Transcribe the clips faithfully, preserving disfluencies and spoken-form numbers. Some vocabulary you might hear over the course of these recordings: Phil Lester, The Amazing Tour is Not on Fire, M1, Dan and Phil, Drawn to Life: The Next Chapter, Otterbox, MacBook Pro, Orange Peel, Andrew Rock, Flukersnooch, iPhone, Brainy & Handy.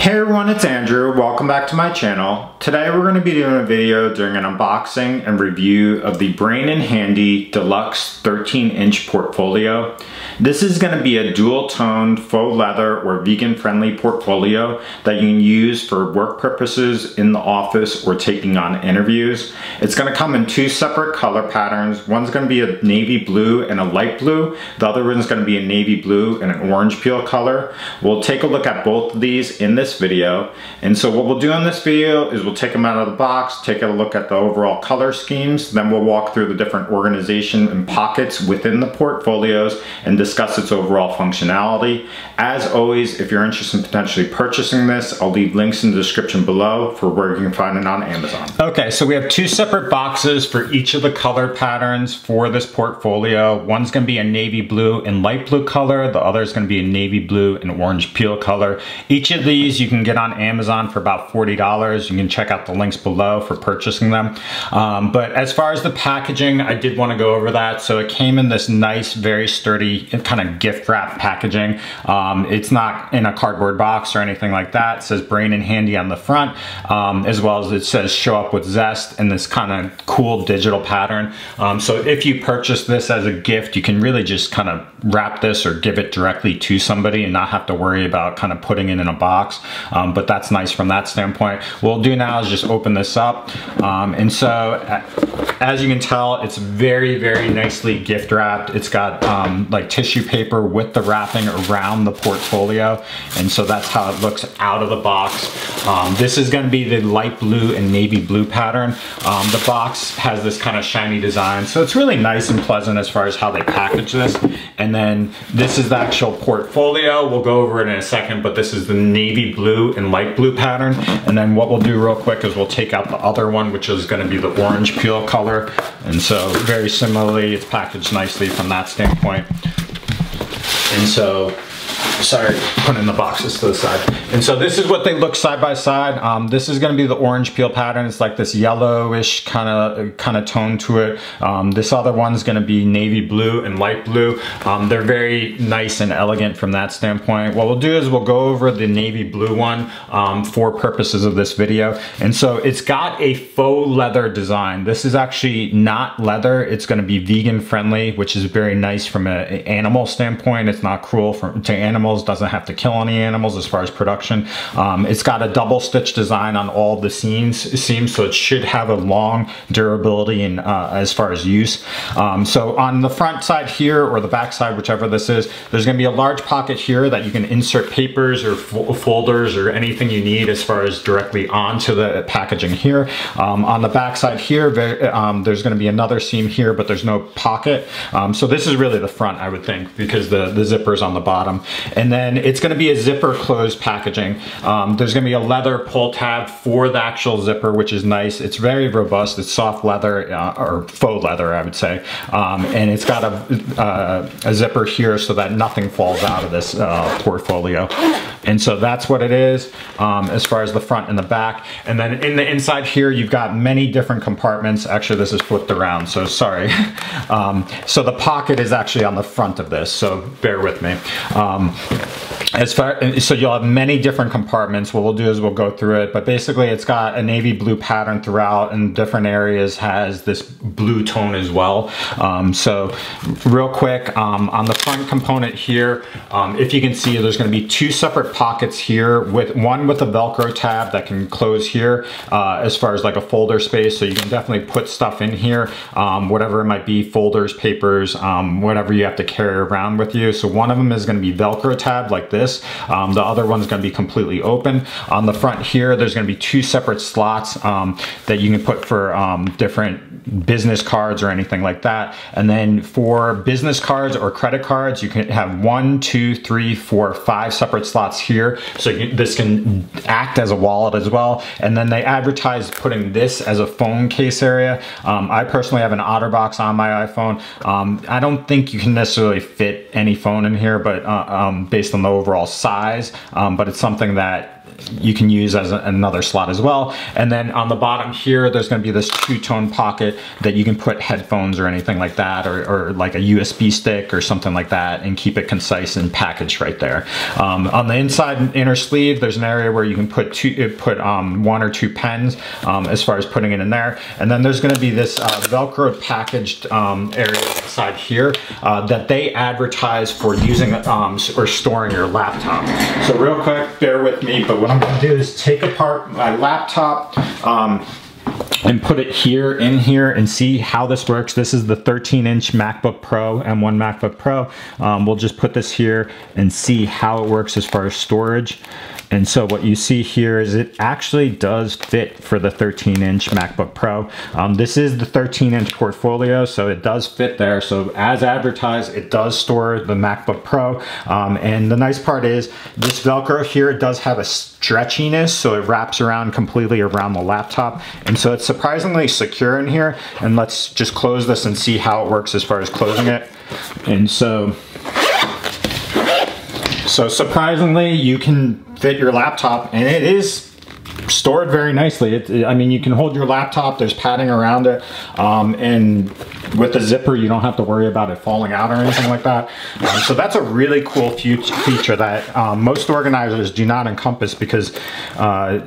Hey everyone, it's Andrew. Welcome back to my channel. Today we're going to be doing a video during an unboxing and review of the Brain and Handy Deluxe thirteen inch Portfolio. This is going to be a dual-toned, faux leather or vegan-friendly portfolio that you can use for work purposes, in the office, or taking on interviews. It's going to come in two separate color patterns. One's going to be a navy blue and a light blue. The other one's going to be a navy blue and an orange peel color. We'll take a look at both of these in this video. And so what we'll do in this video is we'll take them out of the box, take a look at the overall color schemes, then we'll walk through the different organization and pockets within the portfolios and discuss its overall functionality. As always, if you're interested in potentially purchasing this, I'll leave links in the description below for where you can find it on Amazon. Okay, so we have two separate boxes for each of the color patterns for this portfolio. One's going to be a navy blue and light blue color. The other is going to be a navy blue and orange peel color. Each of these you can get on Amazon for about forty dollars. You can check out the links below for purchasing them. Um, but as far as the packaging, I did want to go over that. So it came in this nice, very sturdy kind of gift wrap packaging. Um, it's not in a cardboard box or anything like that. It says Brain and Handy on the front, um, as well as it says show up with zest in this kind of cool digital pattern. Um, so if you purchase this as a gift, you can really just kind of wrap this or give it directly to somebody and not have to worry about kind of putting it in a box. Um, but that's nice from that standpoint. What we'll do now is just open this up. Um, and so as you can tell, it's very, very nicely gift wrapped. It's got um, like tissue paper with the wrapping around the portfolio. And so that's how it looks out of the box. Um, this is gonna be the light blue and navy blue pattern. Um, the box has this kind of shiny design. So it's really nice and pleasant as far as how they package this. And then this is the actual portfolio. We'll go over it in a second, but this is the navy blue and light blue pattern. And then what we'll do real quick is we'll take out the other one, which is going to be the orange peel color. And so very similarly, it's packaged nicely from that standpoint. And so sorry, putting the boxes to the side. And so this is what they look side by side. Um, this is going to be the orange peel pattern. It's like this yellowish kind of kind of tone to it. Um, this other one's going to be navy blue and light blue. Um, they're very nice and elegant from that standpoint. What we'll do is we'll go over the navy blue one um, for purposes of this video. And so it's got a faux leather design. This is actually not leather. It's going to be vegan friendly, which is very nice from an animal standpoint. It's not cruel for, to animals. Doesn't have to kill any animals as far as production. Um, it's got a double stitch design on all the seams, seams so it should have a long durability and uh, as far as use. Um, so on the front side here, or the back side, whichever this is, there's going to be a large pocket here that you can insert papers or fo folders or anything you need as far as directly onto the packaging here. Um, on the back side here, very, um, there's going to be another seam here, but there's no pocket. Um, so this is really the front, I would think, because the, the zipper's on the bottom. And then it's going to be a zipper closed packaging. Um, there's going to be a leather pull tab for the actual zipper, which is nice. It's very robust. It's soft leather uh, or faux leather, I would say. Um, and it's got a, uh, a zipper here so that nothing falls out of this uh, portfolio. And so that's what it is um, as far as the front and the back. And then in the inside here, you've got many different compartments. Actually, this is flipped around, so sorry. um, so the pocket is actually on the front of this, so bear with me. Um, As far, so you'll have many different compartments. What we'll do is we'll go through it, but basically it's got a navy blue pattern throughout, and different areas has this blue tone as well. Um, so real quick, um, on the front component here, um, if you can see, there's going to be two separate pockets here, with one with a Velcro tab that can close here uh, as far as like a folder space. So you can definitely put stuff in here, um, whatever it might be, folders, papers, um, whatever you have to carry around with you. So one of them is going to be Velcro tab like this. This. Um, the other one's going to be completely open. On the front here, there's going to be two separate slots um, that you can put for um, different business cards or anything like that. And then for business cards or credit cards, you can have one, two, three, four, five separate slots here. So you, this can act as a wallet as well. And then they advertise putting this as a phone case area. Um, I personally have an Otterbox on my iPhone. Um, I don't think you can necessarily fit any phone in here, but uh, um, based on the overall size, um, but it's something that that you can use as a, another slot as well. And then on the bottom here, there's gonna be this two-tone pocket that you can put headphones or anything like that, or, or like a U S B stick or something like that, and keep it concise and packaged right there. Um, on the inside inner sleeve, there's an area where you can put two, put um, one or two pens um, as far as putting it in there. And then there's gonna be this uh, Velcro packaged um, area inside here uh, that they advertise for using um, or storing your laptop. So real quick, bear with me, but what I'm gonna do is take apart my laptop um, and put it here in here and see how this works. This is the thirteen inch MacBook Pro, M one MacBook Pro. Um, we'll just put this here and see how it works as far as storage. And so what you see here is it actually does fit for the thirteen inch MacBook Pro. Um, this is the thirteen inch portfolio, so it does fit there. So as advertised, it does store the MacBook Pro. Um, and the nice part is this Velcro here does have a stretchiness, so it wraps around completely around the laptop. And so it's surprisingly secure in here. And let's just close this and see how it works as far as closing it. And so, so surprisingly, you can fit your laptop, and it is stored very nicely. It, I mean, you can hold your laptop, there's padding around it, um, and with the zipper, you don't have to worry about it falling out or anything like that. Um, so that's a really cool feature that um, most organizers do not encompass, because uh,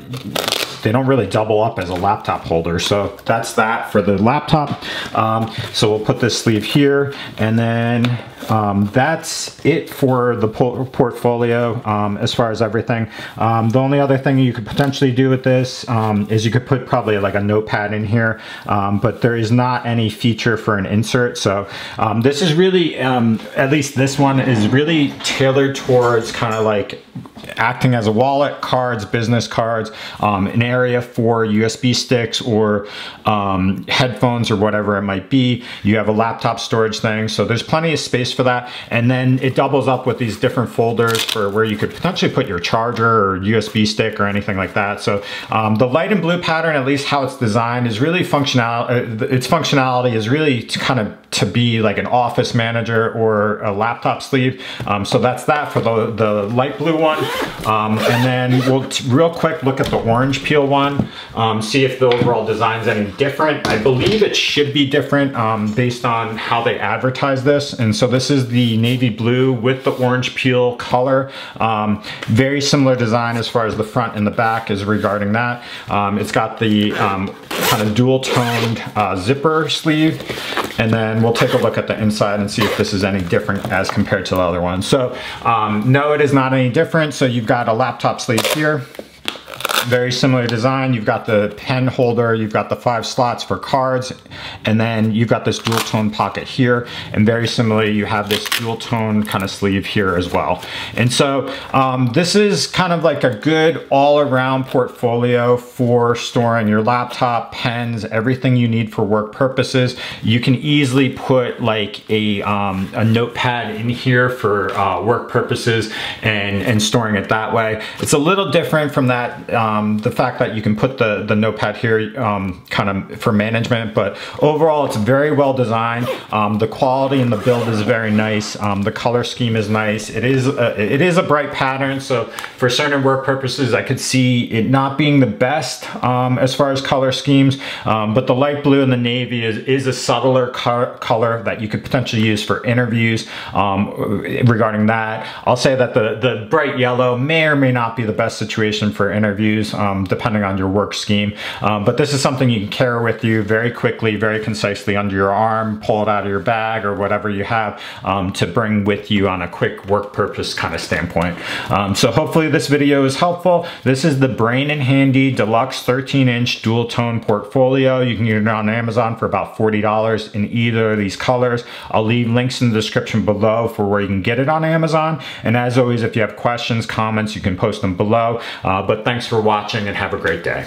they don't really double up as a laptop holder. So that's that for the laptop. Um, so we'll put this sleeve here, and then um, that's it for the po portfolio um, as far as everything. Um, the only other thing you could potentially do with this um, is you could put probably like a notepad in here, um, but there is not any feature for an insert. So um, this is really, um, at least this one is really tailored towards kind of like acting as a wallet, cards, business cards, um, an area for U S B sticks or um, headphones or whatever it might be. You have a laptop storage thing, so there's plenty of space for that. And then it doubles up with these different folders for where you could potentially put your charger or U S B stick or anything like that. So um, the light and blue pattern, at least how it's designed, is really functional. Its functionality is really to kind of to be like an office manager or a laptop sleeve. Um, so that's that for the, the light blue one. Um, and then we'll t real quick look at the Orange Peel one, um, see if the overall design's any different. I believe it should be different um, based on how they advertise this. And so this is the navy blue with the Orange Peel color. Um, very similar design as far as the front and the back is regarding that. Um, it's got the um, kind of dual toned uh, zipper sleeve. And then we'll take a look at the inside and see if this is any different as compared to the other one. So um, no, it is not any different. So you've got a laptop sleeve here. Very similar design. You've got the pen holder, you've got the five slots for cards, and then you've got this dual tone pocket here. And very similarly, you have this dual tone kind of sleeve here as well. And so um, this is kind of like a good all around portfolio for storing your laptop, pens, everything you need for work purposes. You can easily put like a, um, a notepad in here for uh, work purposes and, and storing it that way. It's a little different from that. Um, Um, the fact that you can put the, the notepad here um, kind of for management, but overall it's very well designed. Um, the quality and the build is very nice. Um, the color scheme is nice. It is, a, it is a bright pattern, so for certain work purposes I could see it not being the best um, as far as color schemes, um, but the light blue and the navy is, is a subtler co color that you could potentially use for interviews um, regarding that. I'll say that the, the bright yellow may or may not be the best situation for interviews. Um, depending on your work scheme. Um, but this is something you can carry with you very quickly, very concisely under your arm, pull it out of your bag or whatever you have um, to bring with you on a quick work purpose kind of standpoint. Um, so hopefully this video is helpful. This is the Brain and Handy Deluxe thirteen inch dual tone portfolio. You can get it on Amazon for about forty dollars in either of these colors. I'll leave links in the description below for where you can get it on Amazon. And as always, if you have questions, comments, you can post them below. Uh, but thanks for watching. watching and have a great day.